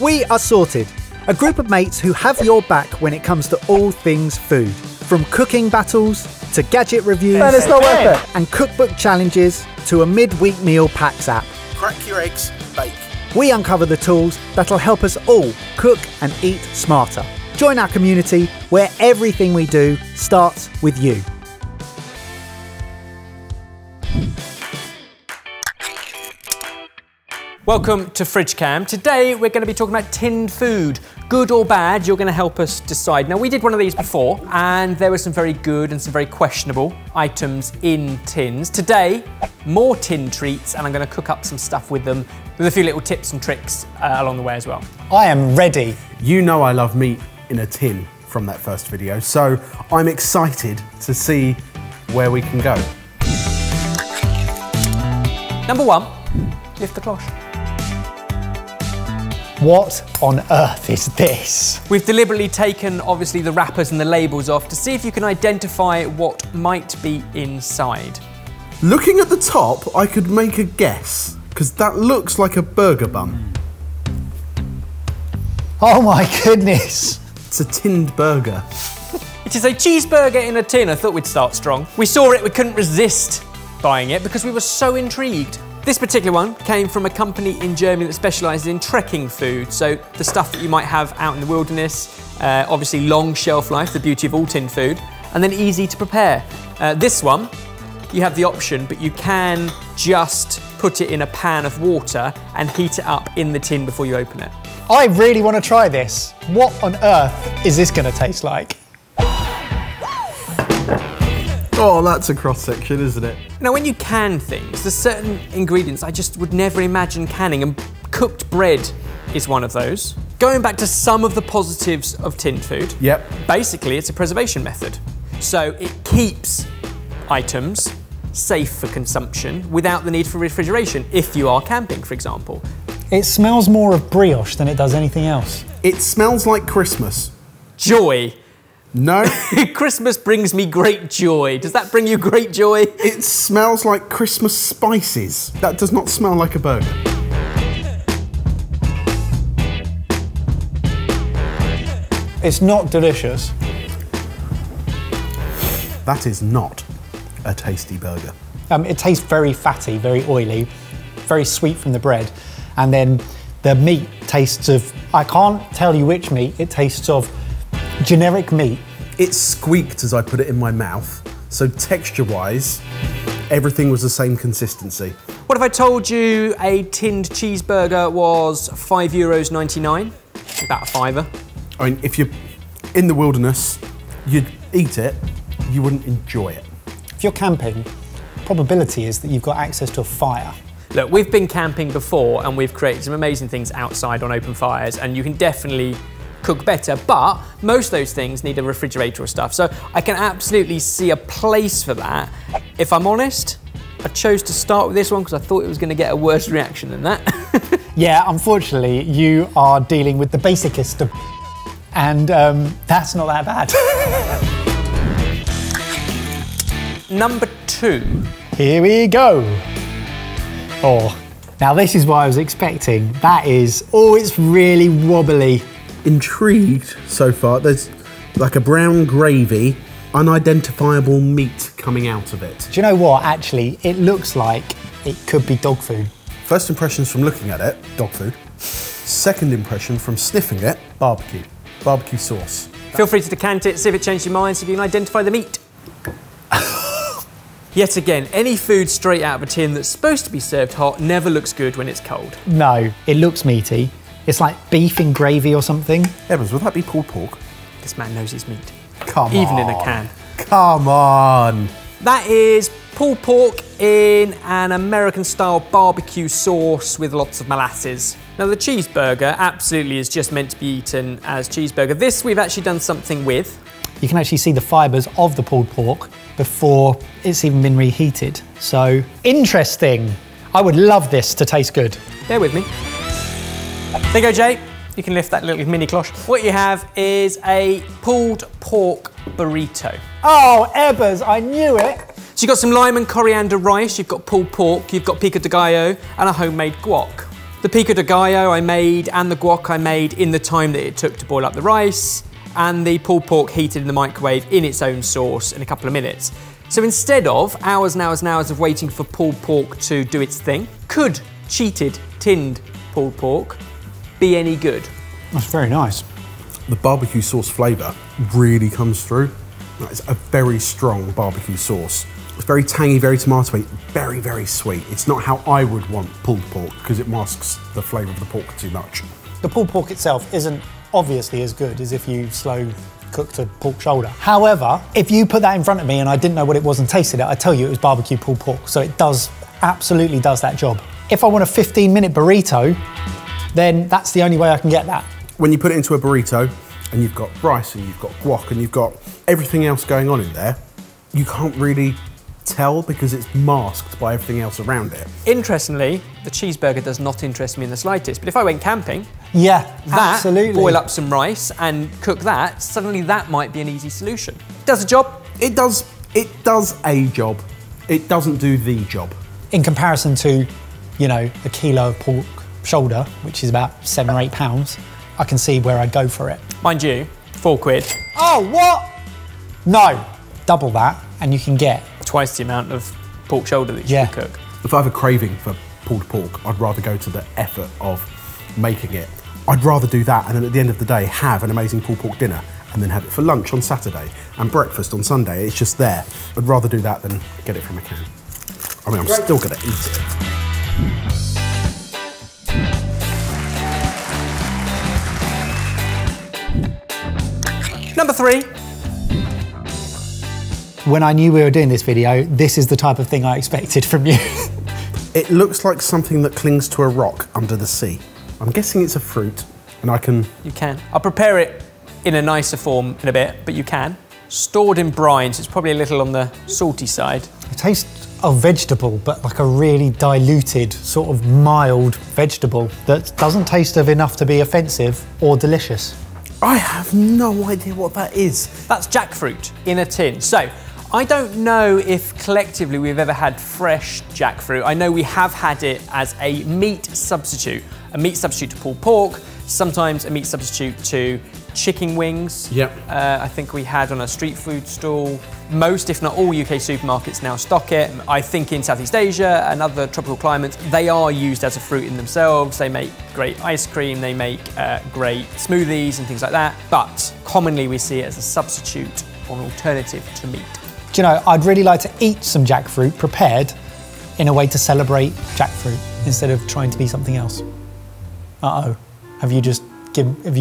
We are Sorted, a group of mates who have your back when it comes to all things food. From cooking battles, to gadget reviews, man, it's not worth it, and cookbook challenges, to a midweek meal packs app. Crack your eggs, bake. We uncover the tools that'll help us all cook and eat smarter. Join our community where everything we do starts with you. Welcome to Fridge Cam. Today we're going to be talking about tinned food. Good or bad, you're going to help us decide. Now, we did one of these before and there were some very good and some very questionable items in tins. Today, more tin treats, and I'm going to cook up some stuff with them with a few little tips and tricks along the way as well. I am ready. You know I love meat in a tin from that first video, so I'm excited to see where we can go. Number one, lift the cloche. What on earth is this? We've deliberately taken, obviously, the wrappers and the labels off to see if you can identify what might be inside. Looking at the top, I could make a guess, because that looks like a burger bun. Oh my goodness. It's a tinned burger. It is a cheeseburger in a tin. I thought we'd start strong. We saw it, we couldn't resist buying it because we were so intrigued. This particular one came from a company in Germany that specialises in trekking food, so the stuff that you might have out in the wilderness, obviously long shelf life, the beauty of all tin food, and then easy to prepare. This one, you have the option, but you can just put it in a pan of water and heat it up in the tin before you open it. I really want to try this. What on earth is this going to taste like? Oh, that's a cross-section, isn't it? Now, when you can things, there's certain ingredients I just would never imagine canning, and cooked bread is one of those. Going back to some of the positives of tinned food, yep. Basically it's a preservation method. So it keeps items safe for consumption without the need for refrigeration, if you are camping, for example. It smells more of brioche than it does anything else. It smells like Christmas. Joy. No. Christmas brings me great joy. Does that bring you great joy? It smells like Christmas spices. That does not smell like a burger. It's not delicious. That is not a tasty burger. It tastes very fatty, very oily, very sweet from the bread. And then the meat tastes of, I can't tell you which meat, it tastes of generic meat. It squeaked as I put it in my mouth, so texture-wise, everything was the same consistency. What if I told you a tinned cheeseburger was €5.99? About a fiver. I mean, if you're in the wilderness, you'd eat it, you wouldn't enjoy it. If you're camping, the probability is that you've got access to a fire. Look, we've been camping before and we've created some amazing things outside on open fires, and you can definitely cook better, but most of those things need a refrigerator or stuff, so I can absolutely see a place for that. If I'm honest, I chose to start with this one because I thought it was going to get a worse reaction than that. Yeah, unfortunately, you are dealing with the basicest of and that's not that bad. Number two. Here we go. Oh, now this is what I was expecting. That is, oh, it's really wobbly. Intrigued so far. There's like a brown gravy, unidentifiable meat coming out of it. Do you know what? Actually, it looks like it could be dog food. First impressions from looking at it, dog food. Second impression from sniffing it, barbecue. Barbecue sauce. Feel free to decant it, see if it changed your mind, see if you can identify the meat. Yet again, any food straight out of a tin that's supposed to be served hot never looks good when it's cold. No, it looks meaty. It's like beef in gravy or something. Evans, would that be pulled pork? This man knows his meat. Come on. Even in a can. Come on. That is pulled pork in an American-style barbecue sauce with lots of molasses. Now, the cheeseburger absolutely is just meant to be eaten as cheeseburger. This we've actually done something with. You can actually see the fibres of the pulled pork before it's even been reheated. So, interesting. I would love this to taste good. Bear with me. There you go, Jay. You can lift that little mini cloche. What you have is a pulled pork burrito. Oh, Ebbers, I knew it. So you've got some lime and coriander rice, you've got pulled pork, you've got pico de gallo, and a homemade guac. The pico de gallo I made and the guac I made in the time that it took to boil up the rice, and the pulled pork heated in the microwave in its own sauce in a couple of minutes. So instead of hours and hours and hours of waiting for pulled pork to do its thing, could cheated, tinned pulled pork be any good? That's very nice. The barbecue sauce flavour really comes through. It's a very strong barbecue sauce. It's very tangy, very tomatoey, very, very sweet. It's not how I would want pulled pork because it masks the flavour of the pork too much. The pulled pork itself isn't obviously as good as if you slow cooked a pork shoulder. However, if you put that in front of me and I didn't know what it was and tasted it, I'd tell you it was barbecue pulled pork. So it does, absolutely does that job. If I want a 15-minute burrito, then that's the only way I can get that. When you put it into a burrito and you've got rice and you've got guac and you've got everything else going on in there, you can't really tell because it's masked by everything else around it. Interestingly, the cheeseburger does not interest me in the slightest, but if I went camping, yeah, absolutely. Boil up some rice and cook that, suddenly that might be an easy solution. Does a job? It does a job. It doesn't do the job. In comparison to, you know, a kilo of pork shoulder, which is about 7 or 8 pounds, I can see where I'd go for it. Mind you, £4. Oh, what? No, double that and you can get twice the amount of pork shoulder that you should cook. If I have a craving for pulled pork, I'd rather go to the effort of making it. I'd rather do that and then at the end of the day have an amazing pulled pork dinner and then have it for lunch on Saturday and breakfast on Sunday. It's just there. I'd rather do that than get it from a can. I mean, I'm still gonna eat it. Number 3. When I knew we were doing this video, this is the type of thing I expected from you. It looks like something that clings to a rock under the sea. I'm guessing it's a fruit, and I can... You can. I'll prepare it in a nicer form in a bit, but you can. Stored in brine, so it's probably a little on the salty side. It tastes of vegetable, but like a really diluted, sort of mild vegetable that doesn't taste of enough to be offensive or delicious. I have no idea what that is. That's jackfruit in a tin. So, I don't know if collectively we've ever had fresh jackfruit. I know we have had it as a meat substitute to pulled pork, sometimes a meat substitute to chicken wings. Yep. I think we had on a street food stall. Most, if not all, UK supermarkets now stock it. I think in Southeast Asia and other tropical climates, they are used as a fruit in themselves. They make great ice cream, they make great smoothies and things like that. But commonly we see it as a substitute or an alternative to meat. Do you know, I'd really like to eat some jackfruit prepared in a way to celebrate jackfruit instead of trying to be something else. Uh-oh, have you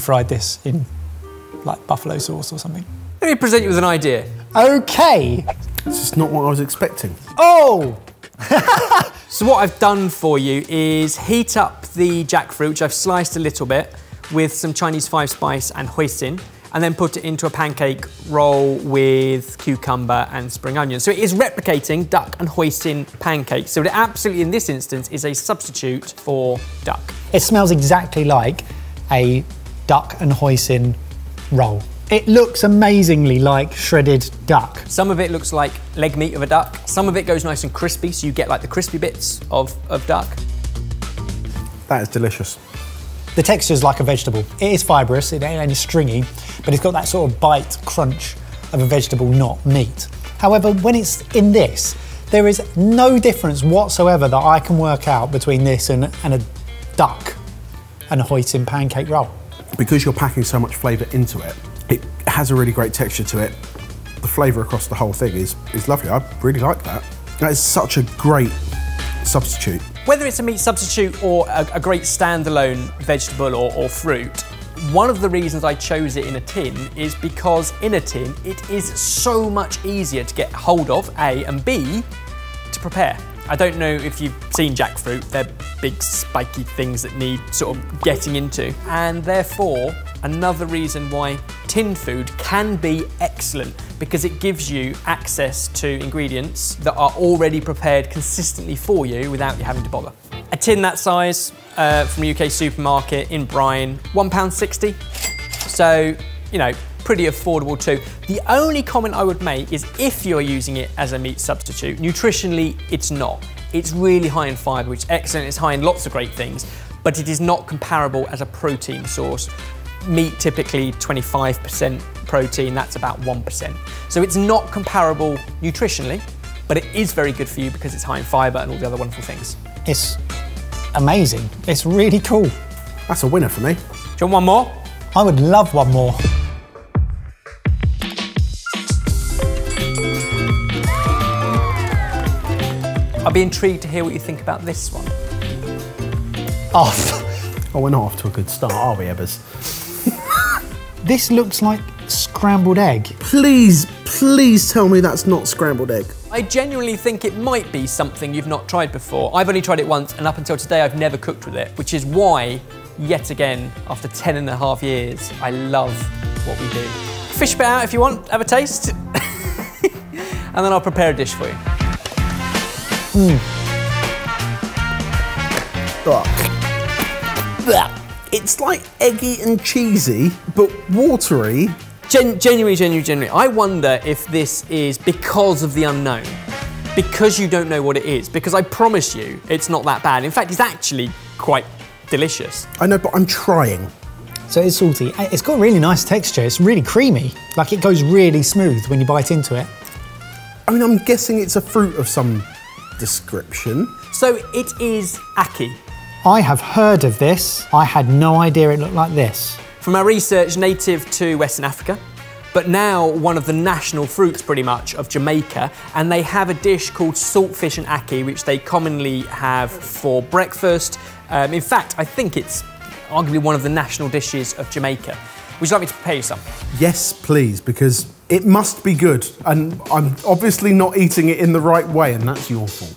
fried this in like buffalo sauce or something? Let me present you with an idea. Okay. This is not what I was expecting. Oh! So what I've done for you is heat up the jackfruit, which I've sliced a little bit, with some Chinese 5-spice and hoisin, and then put it into a pancake roll with cucumber and spring onion. So it is replicating duck and hoisin pancakes. So it absolutely, in this instance, is a substitute for duck. It smells exactly like a duck and hoisin roll. It looks amazingly like shredded duck. Some of it looks like leg meat of a duck. Some of it goes nice and crispy, so you get like the crispy bits of duck. That is delicious. The texture is like a vegetable. It is fibrous, it ain't any stringy, but it's got that sort of bite crunch of a vegetable, not meat. However, when it's in this, there is no difference whatsoever that I can work out between this and a duck and a hoisin pancake roll. Because you're packing so much flavour into it, it has a really great texture to it. The flavour across the whole thing is lovely. I really like that. That is such a great substitute. Whether it's a meat substitute or a great standalone vegetable or fruit, one of the reasons I chose it in a tin is because in a tin, it is so much easier to get hold of, A, and B, to prepare. I don't know if you've seen jackfruit, they're big spiky things that need sort of getting into. And therefore, another reason why tin food can be excellent because it gives you access to ingredients that are already prepared consistently for you without you having to bother. A tin that size from a UK supermarket in brine, £1.60. So, you know, pretty affordable too. The only comment I would make is if you're using it as a meat substitute, nutritionally, it's not. It's really high in fibre, which is excellent. It's high in lots of great things. but it is not comparable as a protein source. Meat typically 25% protein, that's about 1%. So it's not comparable nutritionally, but it is very good for you because it's high in fibre and all the other wonderful things. It's amazing. It's really cool. That's a winner for me. Do you want one more? I would love one more. I'd be intrigued to hear what you think about this one. Oh, we're not off to a good start, are we, Ebbers? This looks like scrambled egg. Please, please tell me that's not scrambled egg. I genuinely think it might be something you've not tried before. I've only tried it once, and up until today, I've never cooked with it, which is why, yet again, after 10.5 years, I love what we do. Fish bit out if you want, have a taste. And then I'll prepare a dish for you. Mm. It's like eggy and cheesy, but watery. Genuinely. I wonder if this is because of the unknown, because you don't know what it is, because I promise you it's not that bad. In fact, it's actually quite delicious. I know, but I'm trying. So it's salty. It's got a really nice texture. It's really creamy. Like, it goes really smooth when you bite into it. I mean, I'm guessing it's a fruit of some description. So it is Ackee. I have heard of this. I had no idea it looked like this. From our research, native to Western Africa, but now one of the national fruits pretty much of Jamaica, and they have a dish called saltfish and Ackee, which they commonly have for breakfast. In fact, I think it's arguably one of the national dishes of Jamaica. Would you like me to prepare you some? Yes, please, because it must be good, and I'm obviously not eating it in the right way, and that's your fault.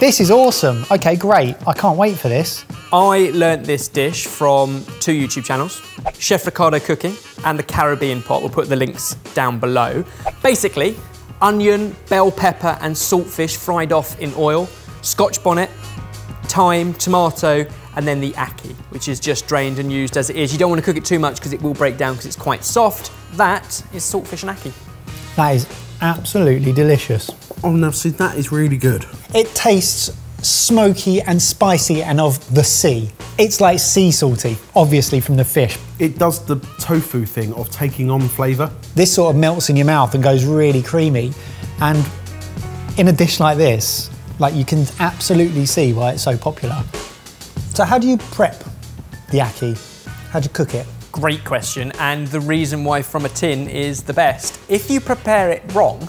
This is awesome. Okay, great. I can't wait for this. I learnt this dish from 2 YouTube channels, Chef Ricardo Cooking and the Caribbean Pot. We'll put the links down below. Basically, onion, bell pepper and saltfish fried off in oil, scotch bonnet, thyme, tomato, and then the Ackee, which is just drained and used as it is. You don't want to cook it too much because it will break down because it's quite soft. That is saltfish and Ackee. That is absolutely delicious. Oh no, see, that is really good. It tastes smoky and spicy and of the sea. It's like sea salty, obviously from the fish. It does the tofu thing of taking on flavour. This sort of melts in your mouth and goes really creamy. And in a dish like this, like, you can absolutely see why it's so popular. So how do you prep the Ackee? How do you cook it? Great question, and the reason why from a tin is the best. If you prepare it wrong,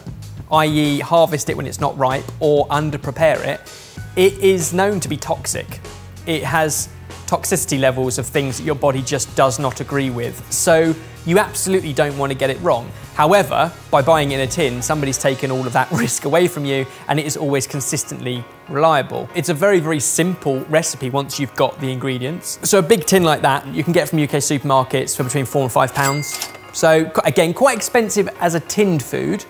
i.e. harvest it when it's not ripe or underprepare it, it is known to be toxic. It has toxicity levels of things that your body just does not agree with. So you absolutely don't want to get it wrong. However, by buying it in a tin, somebody's taken all of that risk away from you, and it is always consistently reliable. It's a very, very simple recipe once you've got the ingredients. So a big tin like that, you can get from UK supermarkets for between £4 and £5. So again, quite expensive as a tinned food,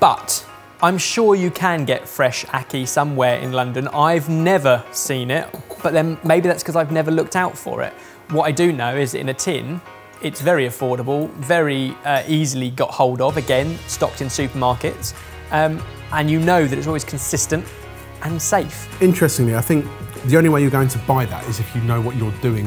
but I'm sure you can get fresh Ackee somewhere in London. I've never seen it, but then maybe that's because I've never looked out for it. What I do know is in a tin, it's very affordable, very easily got hold of, again, stocked in supermarkets, and you know that it's always consistent and safe. Interestingly, I think the only way you're going to buy that is if you know what you're doing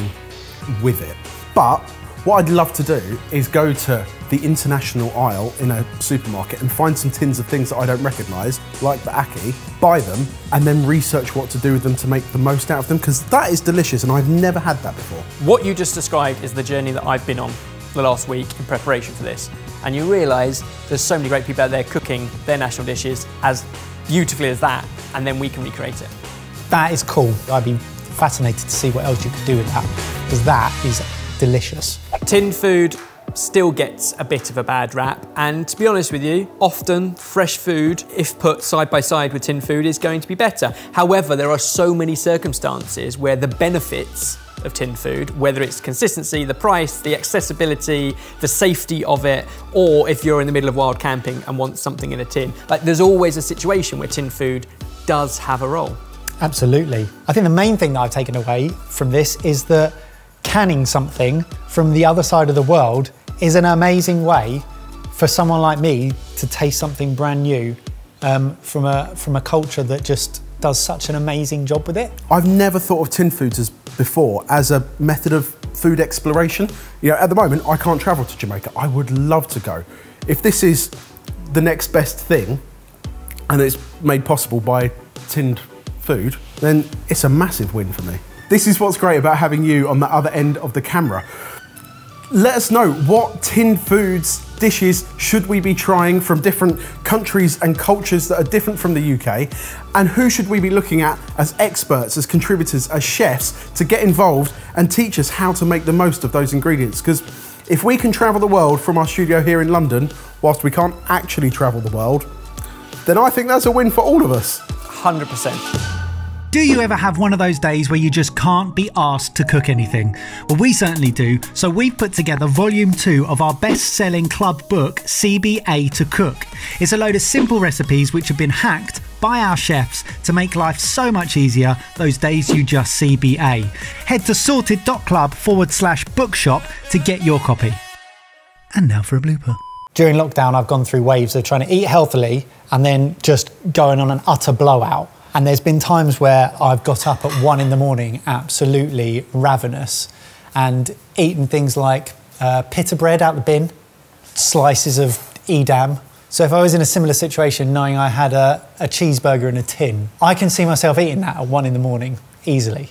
with it. But what I'd love to do is go to the international aisle in a supermarket and find some tins of things that I don't recognise, like the Ackee, buy them, and then research what to do with them to make the most out of them, because that is delicious and I've never had that before. What you just described is the journey that I've been on the last week in preparation for this, and you realise there's so many great people out there cooking their national dishes as beautifully as that, and then we can recreate it. That is cool. I'd be fascinated to see what else you could do with that, because that is delicious. Tin food still gets a bit of a bad rap, and to be honest with you, often fresh food, if put side by side with tin food, is going to be better. However, there are so many circumstances where the benefits of tin food, whether it's consistency, the price, the accessibility, the safety of it, or if you're in the middle of wild camping and want something in a tin, like, there's always a situation where tin food does have a role. Absolutely. I think the main thing that I've taken away from this is that canning something from the other side of the world is an amazing way for someone like me to taste something brand new from a culture that just does such an amazing job with it. I've never thought of tin foods as before as a method of food exploration. You know, at the moment, I can't travel to Jamaica. I would love to go. If this is the next best thing, and it's made possible by tinned food, then it's a massive win for me. This is what's great about having you on the other end of the camera. Let us know what tinned foods, dishes should we be trying from different countries and cultures that are different from the UK, and who should we be looking at as experts, as contributors, as chefs to get involved and teach us how to make the most of those ingredients. Because if we can travel the world from our studio here in London, whilst we can't actually travel the world, then I think that's a win for all of us. 100%. Do you ever have one of those days where you just can't be asked to cook anything? Well, we certainly do, so we've put together volume 2 of our best-selling club book, CBA to Cook. It's a load of simple recipes which have been hacked by our chefs to make life so much easier those days you just CBA. Head to sorted.club/bookshop to get your copy. And now for a blooper. During lockdown, I've gone through waves of trying to eat healthily and then just going on an utter blowout. And there's been times where I've got up at 1 in the morning, absolutely ravenous, and eaten things like pita bread out the bin, slices of edam. So if I was in a similar situation, knowing I had a cheeseburger in a tin, I can see myself eating that at 1 in the morning, easily.